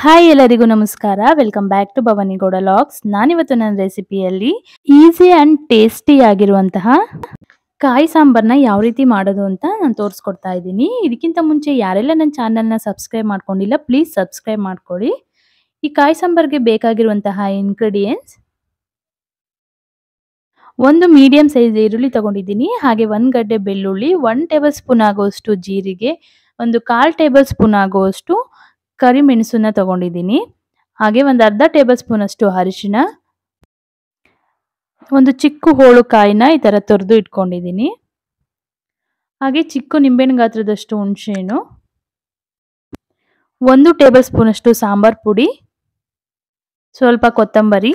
Hi ಎಲ್ಲರಿಗೂ ನಮಸ್ಕಾರ welcome back to Bhavani Gowda logs ನಾನಿವತ್ತು ನನ್ನ ರೆಸಿಪಿಯಲ್ಲಿ ಈಜಿ ಅಂಡ್ ಟೇಸ್ಟಿ ಆಗಿರುವಂತಹ ಕಾಯಿ ಸಾಂಬಾರ್ನ ಯಾವ ರೀತಿ ಮಾಡೋದು ಅಂತ ನಾನು ತೋರಿಸ್ಕೊಡ್ತಾ ಇದ್ದೀನಿ. ಇದಕ್ಕಿಂತ ಮುಂಚೆ ಯಾರೆಲ್ಲ ನನ್ನ ಚಾನೆಲ್ನ ಸಬ್ಸ್ಕ್ರೈಬ್ ಮಾಡ್ಕೊಂಡಿಲ್ಲ ಪ್ಲೀಸ್ ಸಬ್ಸ್ಕ್ರೈಬ್ ಮಾಡ್ಕೊಳ್ಳಿ. ಈ ಕಾಯಿ ಸಾಂಬಾರ್ಗೆ ಬೇಕಾಗಿರುವಂತಹ ಇಂಗ್ರೀಡಿಯೆಂಟ್ಸ್ ಒಂದು ಮೀಡಿಯಂ ಸೈಜ್ ಈರುಳ್ಳಿ ತಗೊಂಡಿದ್ದೀನಿ, ಹಾಗೆ ಒಂದು ಗಡ್ಡೆ ಬೆಳ್ಳುಳ್ಳಿ, 1 ಟೇಬಲ್ ಸ್ಪೂನ್ ಆಗುವಷ್ಟು ಜೀರಿಗೆ, ಒಂದು 1/4 ಟೇಬಲ್ ಸ್ಪೂನ್ ಆಗುವಷ್ಟು ಕರಿಮೆಣಸನ್ನ ತಗೊಂಡಿದ್ದೀನಿ, ಹಾಗೆ ಒಂದು 1/2 ಟೇಬಲ್ ಸ್ಪೂನ್ ಅಷ್ಟು ಅರಿಶಿನ, ಒಂದು ಚಿಕ್ಕ ಹೋಳು ಕಾಯಿನ ಈ ಥರ ತೊರೆದು ಇಟ್ಕೊಂಡಿದ್ದೀನಿ, ಹಾಗೆ ಚಿಕ್ಕ ನಿಂಬೆಹಣ್ಣು ಗಾತ್ರದಷ್ಟು ಹುಣಸೆಹಣ್ಣು, ಒಂದು ಟೇಬಲ್ ಸ್ಪೂನ್ ಅಷ್ಟು ಸಾಂಬಾರ್ ಪುಡಿ, ಸ್ವಲ್ಪ ಕೊತ್ತಂಬರಿ,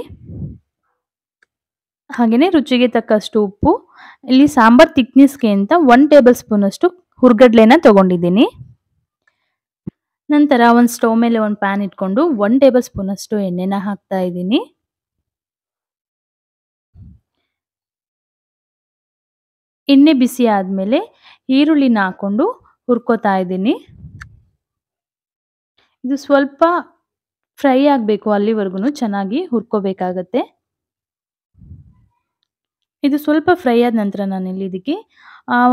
ಹಾಗೆಯೇ ರುಚಿಗೆ ತಕ್ಕಷ್ಟು ಉಪ್ಪು. ಇಲ್ಲಿ ಸಾಂಬಾರ್ ತಿಕ್ನೆಸ್ಗೆ ಅಂತ 1 ಟೇಬಲ್ ಸ್ಪೂನ್ ಅಷ್ಟು ಹುರ್ಗಡ್ಲೆನ ತಗೊಂಡಿದ್ದೀನಿ. ನಂತರ ಒಂದು ಸ್ಟವ್ ಮೇಲೆ ಒಂದು ಪ್ಯಾನ್ ಇಟ್ಕೊಂಡು 1 ಟೇಬಲ್ ಸ್ಪೂನ್ ಅಷ್ಟು ಎಣ್ಣೆನ ಹಾಕ್ತಾ ಇದ್ದೀನಿ. ಎಣ್ಣೆ ಬಿಸಿ ಆದಮೇಲೆ ಈರುಳ್ಳಿನ ಹಾಕ್ಕೊಂಡು ಹುರ್ಕೋತಾ ಇದ್ದೀನಿ. ಇದು ಸ್ವಲ್ಪ ಫ್ರೈ ಆಗಬೇಕು, ಅಲ್ಲಿವರೆಗೂ ಚೆನ್ನಾಗಿ ಹುರ್ಕೋಬೇಕಾಗತ್ತೆ. ಇದು ಸ್ವಲ್ಪ ಫ್ರೈ ಆದ ನಂತರ ನಾನಿಲ್ಲಿ ಇದಕ್ಕೆ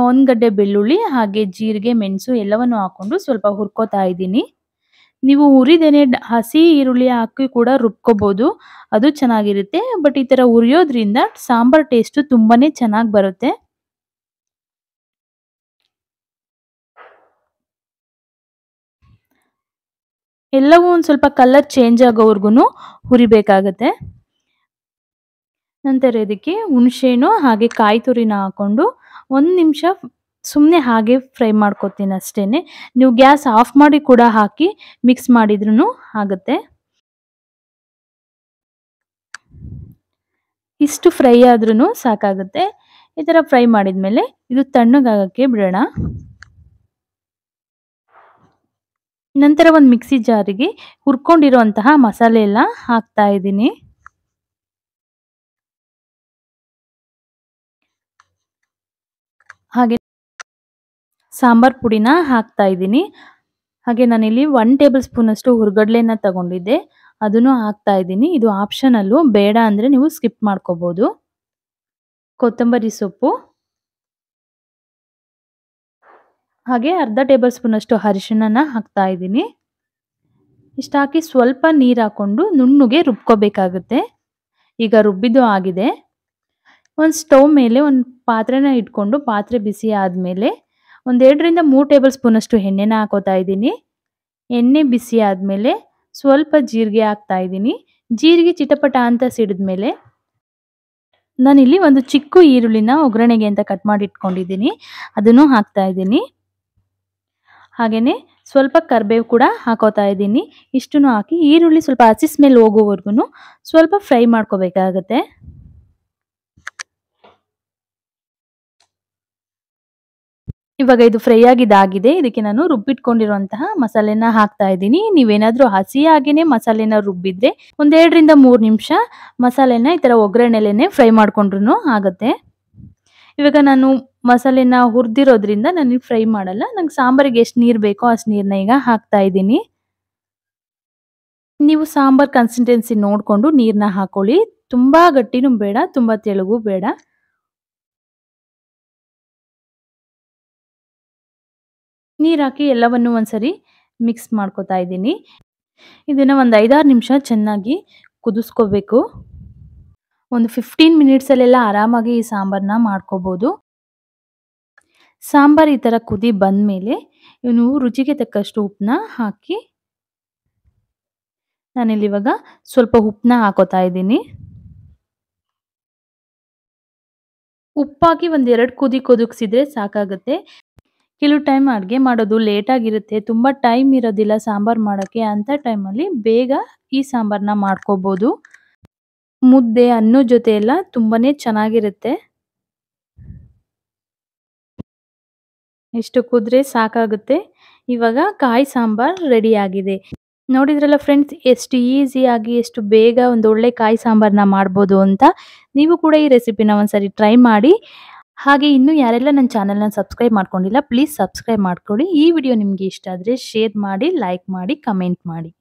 ಒಂದು ಗಡ್ಡೆ ಬೆಳ್ಳುಳ್ಳಿ, ಹಾಗೆ ಜೀರಿಗೆ, ಮೆಣಸು ಎಲ್ಲವನ್ನು ಹಾಕ್ಕೊಂಡು ಸ್ವಲ್ಪ ಹುರ್ಕೋತಾ ಇದ್ದೀನಿ. ನೀವು ಹುರಿದೇನೆ ಹಸಿ ಈರುಳ್ಳಿ ಹಾಕಿ ಕೂಡ ರುಬ್ಕೋಬೋದು, ಅದು ಚೆನ್ನಾಗಿರುತ್ತೆ. ಬಟ್ ಈ ಥರ ಹುರಿಯೋದ್ರಿಂದ ಸಾಂಬಾರ್ ಟೇಸ್ಟು ತುಂಬಾ ಚೆನ್ನಾಗಿ ಬರುತ್ತೆ. ಎಲ್ಲವೂ ಒಂದು ಸ್ವಲ್ಪ ಕಲರ್ ಚೇಂಜ್ ಆಗೋವರೆಗೂ ಹುರಿಬೇಕಾಗತ್ತೆ. ನಂತರ ಇದಕ್ಕೆ ಹುಣಸೆಹಣ್ಣು ಹಾಗೆ ಕಾಯಿ ತುರಿನ ಹಾಕ್ಕೊಂಡು 1 ನಿಮಿಷ ಸುಮ್ಮನೆ ಹಾಗೆ ಫ್ರೈ ಮಾಡ್ಕೊತೀನಿ ಅಷ್ಟೇ. ನೀವು ಗ್ಯಾಸ್ ಆಫ್ ಮಾಡಿ ಕೂಡ ಹಾಕಿ ಮಿಕ್ಸ್ ಮಾಡಿದ್ರೂ ಆಗುತ್ತೆ. ಇಷ್ಟು ಫ್ರೈ ಆದ್ರೂ ಸಾಕಾಗುತ್ತೆ. ಈ ಥರ ಫ್ರೈ ಮಾಡಿದ್ಮೇಲೆ ಇದು ತಣ್ಣಗಾಗಕ್ಕೆ ಬಿಡೋಣ. ನಂತರ ಒಂದು ಮಿಕ್ಸಿ ಜಾರಿಗೆ ಹುರ್ಕೊಂಡಿರುವಂತಹ ಮಸಾಲೆ ಎಲ್ಲ ಹಾಕ್ತಾ ಇದ್ದೀನಿ. ಹಾಗೆ ಸಾಂಬಾರ್ ಪುಡಿನ ಹಾಕ್ತಾ ಇದ್ದೀನಿ. ಹಾಗೆ ನಾನಿಲ್ಲಿ 1 ಟೇಬಲ್ ಸ್ಪೂನ್ ಅಷ್ಟು ಹುರ್ಗಡ್ಲೆನ ತಗೊಂಡಿದ್ದೆ, ಅದನ್ನು ಹಾಕ್ತಾ ಇದ್ದೀನಿ. ಇದು ಆಪ್ಷನಲ್ಲು, ಬೇಡ ಅಂದರೆ ನೀವು ಸ್ಕಿಪ್ ಮಾಡ್ಕೋಬೋದು. ಕೊತ್ತಂಬರಿ ಸೊಪ್ಪು, ಹಾಗೆ 1/2 ಟೇಬಲ್ ಸ್ಪೂನ್ ಅಷ್ಟು ಅರಿಶಿಣನ ಹಾಕ್ತಾ ಇದ್ದೀನಿ. ಇಷ್ಟು ಹಾಕಿ ಸ್ವಲ್ಪ ನೀರು ಹಾಕ್ಕೊಂಡು ನುಣ್ಣಗೆ ರುಬ್ಕೋಬೇಕಾಗುತ್ತೆ. ಈಗ ರುಬ್ಬಿದ್ದು ಆಗಿದೆ. ಒಂದು ಸ್ಟವ್ ಮೇಲೆ ಒಂದು ಪಾತ್ರೆನ ಇಟ್ಕೊಂಡು ಪಾತ್ರೆ ಬಿಸಿ ಆದಮೇಲೆ ಒಂದು 2 ರಿಂದ 3 ಟೇಬಲ್ ಸ್ಪೂನ್ ಅಷ್ಟು ಎಣ್ಣೆನ ಹಾಕೋತಾ ಇದ್ದೀನಿ. ಎಣ್ಣೆ ಬಿಸಿ ಆದಮೇಲೆ ಸ್ವಲ್ಪ ಜೀರಿಗೆ ಹಾಕ್ತಾ ಇದ್ದೀನಿ. ಜೀರಿಗೆ ಚಿಟಪಟ ಅಂತ ಸಿಡಿದ್ಮೇಲೆ ನಾನಿಲ್ಲಿ ಒಂದು ಚಿಕ್ಕ ಈರುಳ್ಳಿನ ಒಗ್ಗರಣೆಗೆ ಅಂತ ಕಟ್ ಮಾಡಿ ಇಟ್ಕೊಂಡಿದ್ದೀನಿ, ಅದನ್ನು ಹಾಕ್ತಾ ಇದ್ದೀನಿ. ಹಾಗೆಯೇ ಸ್ವಲ್ಪ ಕರಿಬೇವು ಕೂಡ ಹಾಕೋತಾ ಇದ್ದೀನಿ. ಇಷ್ಟನ್ನು ಹಾಕಿ ಈರುಳ್ಳಿ ಸ್ವಲ್ಪ ಹಸಿ ಸ್ಮೆಲ್ ಹೋಗೋವರೆಗೂ ಸ್ವಲ್ಪ ಫ್ರೈ ಮಾಡ್ಕೋಬೇಕಾಗತ್ತೆ. ಇವಾಗ ಇದು ಫ್ರೈ ಆಗಿದ್ದಾಗಿದೆ. ಇದಕ್ಕೆ ನಾನು ರುಬ್ಬಿಟ್ಕೊಂಡಿರುವಂತಹ ಮಸಾಲೆನ ಹಾಕ್ತಾ ಇದ್ದೀನಿ. ನೀವೇನಾದರೂ ಹಸಿಯಾಗೇನೆ ಮಸಾಲೆನ ರುಬ್ಬಿದ್ರೆ ಒಂದು 2 ರಿಂದ 3 ನಿಮಿಷ ಮಸಾಲೆನ ಈ ಥರ ಒಗ್ಗರಣೆಲೇನೆ ಫ್ರೈ ಮಾಡ್ಕೊಂಡ್ರೂ ಆಗುತ್ತೆ. ಇವಾಗ ನಾನು ಮಸಾಲೆನ ಹುರಿದಿರೋದ್ರಿಂದ ನಾನು ಫ್ರೈ ಮಾಡಲ್ಲ, ನಂಗೆ ಸಾಂಬಾರಿಗೆ ಎಷ್ಟು ನೀರು ಬೇಕೋ ಅಷ್ಟು ನೀರನ್ನ ಈಗ ಹಾಕ್ತಾ ಇದ್ದೀನಿ. ನೀವು ಸಾಂಬಾರ್ ಕನ್ಸಿಸ್ಟೆನ್ಸಿ ನೋಡಿಕೊಂಡು ನೀರನ್ನ ಹಾಕೊಳ್ಳಿ. ತುಂಬ ಗಟ್ಟಿನೂ ಬೇಡ, ತುಂಬ ತೆಳುಗೂ ಬೇಡ. ನೀರು ಹಾಕಿ ಎಲ್ಲವನ್ನು ಒಂದ್ಸರಿ ಮಿಕ್ಸ್ ಮಾಡ್ಕೋತಾ ಇದ್ದೀನಿ. ಇದನ್ನು ಒಂದು 5-6 ನಿಮಿಷ ಚೆನ್ನಾಗಿ ಕುದಿಸ್ಕೋಬೇಕು. ಒಂದು 15 ಮಿನಿಟ್ಸಲ್ಲೆಲ್ಲ ಆರಾಮಾಗಿ ಈ ಸಾಂಬಾರನ್ನ ಮಾಡ್ಕೋಬೋದು. ಸಾಂಬಾರು ಈ ಥರ ಕುದಿ ಬಂದಮೇಲೆ ಇವನು ರುಚಿಗೆ ತಕ್ಕಷ್ಟು ಉಪ್ಪನ್ನ ಹಾಕಿ, ನಾನಿಲ್ಲಿವಾಗ ಸ್ವಲ್ಪ ಉಪ್ಪನ್ನ ಹಾಕೋತಾ ಇದ್ದೀನಿ. ಉಪ್ಪಾಗಿ ಒಂದು 2 ಕುದಿ ಕುದಿಸಿದ್ರೆ ಸಾಕಾಗುತ್ತೆ. ಕೆಲವು ಟೈಮ್ ಅಡುಗೆ ಮಾಡೋದು ಲೇಟಾಗಿರುತ್ತೆ, ತುಂಬ ಟೈಮ್ ಇರೋದಿಲ್ಲ ಸಾಂಬಾರು ಮಾಡೋಕ್ಕೆ, ಅಂಥ ಟೈಮಲ್ಲಿ ಬೇಗ ಈ ಸಾಂಬಾರನ್ನ ಮಾಡ್ಕೋಬೋದು. ಮುದ್ದೆ, ಅನ್ನ ಜೊತೆ ಎಲ್ಲ ತುಂಬಾ ಚೆನ್ನಾಗಿರುತ್ತೆ. ಇಷ್ಟು ಕುದ್ರೆ ಸಾಕಾಗುತ್ತೆ. ಇವಾಗ ಕಾಯಿ ಸಾಂಬಾರು ರೆಡಿಯಾಗಿದೆ. ನೋಡಿದ್ರಲ್ಲ ಫ್ರೆಂಡ್ಸ್, ಎಷ್ಟು ಈಸಿಯಾಗಿ ಎಷ್ಟು ಬೇಗ ಒಂದು ಒಳ್ಳೆ ಕಾಯಿ ಸಾಂಬಾರನ್ನ ಮಾಡ್ಬೋದು ಅಂತ. ನೀವು ಕೂಡ ಈ ರೆಸಿಪಿನ ಒಂದ್ಸರಿ ಟ್ರೈ ಮಾಡಿ. ಹಾಗೆ ಇನ್ನೂ ಯಾರೆಲ್ಲ ನನ್ನ ಚಾನಲ್ನ ಸಬ್ಸ್ಕ್ರೈಬ್ ಮಾಡ್ಕೊಂಡಿಲ್ಲ ಪ್ಲೀಸ್ ಸಬ್ಸ್ಕ್ರೈಬ್ ಮಾಡ್ಕೊಳ್ಳಿ. ಈ ವಿಡಿಯೋ ನಿಮಗೆ ಇಷ್ಟ ಆದರೆ ಶೇರ್ ಮಾಡಿ, ಲೈಕ್ ಮಾಡಿ, ಕಮೆಂಟ್ ಮಾಡಿ.